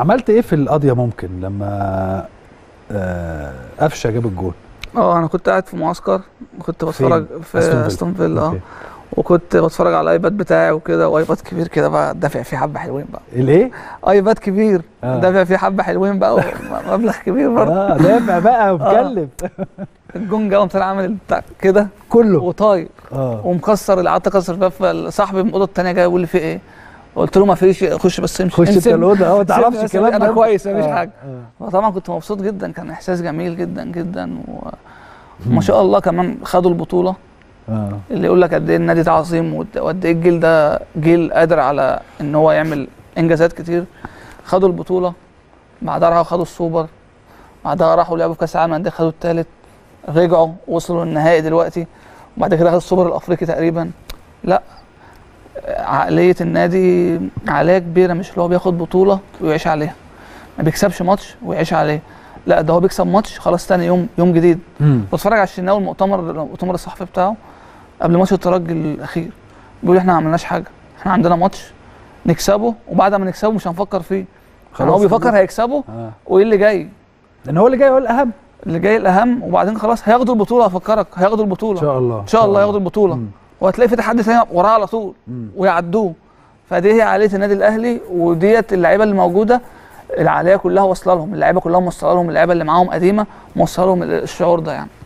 عملت ايه في القضيه ممكن لما قفشه جاب الجول؟ انا كنت قاعد في معسكر، كنت بتفرج في استون فيلا وكنت بتفرج على الايباد بتاعي وكده، وايباد كبير كده بقى دافع فيه حبه حلوين بقى. الايه؟ ايباد كبير دافع فيه حبه حلوين بقى ومبلغ كبير برضه. دافع بقى ومكلف. الجون جه ومثلا عامل بتاع كده كله وطاير ومكسر، اللي قعدت اكسر فيها. فصاحبي من الاوضه الثانيه جاي يقول لي في ايه؟ قلت له ما فيش، خش بس امشي، خش التلوده ما تعرفش الكلام ده، انا كويس مفيش حاجه. فطبعا كنت مبسوط جدا، كان احساس جميل جدا جدا، وما شاء الله كمان خدوا البطوله. اللي يقول لك قد ايه النادي ده عظيم وقد ايه الجيل ده جيل قادر على ان هو يعمل انجازات كتير. خدوا البطوله، بعدها راحوا خدوا السوبر، بعدها راحوا لعبوا في كاس العالم للانديه خدوا الثالث، رجعوا وصلوا للنهائي دلوقتي، وبعد كده خدوا السوبر الافريقي تقريبا. لا، عقليه النادي عقليه كبيره، مش اللي هو بياخد بطوله ويعيش عليها، ما بيكسبش ماتش ويعيش عليه، لا ده هو بيكسب ماتش خلاص تاني يوم جديد. بتفرج على الشناوي المؤتمر الصحفي بتاعه قبل ماتش الترجي الاخير، بيقول احنا ما عملناش حاجه، احنا عندنا ماتش نكسبه وبعد ما نكسبه مش هنفكر فيه خلاص. هو بيفكر هيكسبه وايه اللي جاي، لان هو اللي جاي هو الاهم، اللي جاي الاهم، وبعدين خلاص هياخدوا البطوله. افكرك هياخدوا البطوله ان شاء الله، ان شاء الله هياخدوا البطوله، وهتلاقي في تحدي ثاني وراه على طول ويعدوه. فدي هي عقليه النادي الاهلي، وديت اللعيبه اللي موجوده، العقليه كلها واصله لهم، اللعيبه كلها موصله لهم، اللعيبه اللي معاهم قديمه موصله لهم الشعور ده يعني.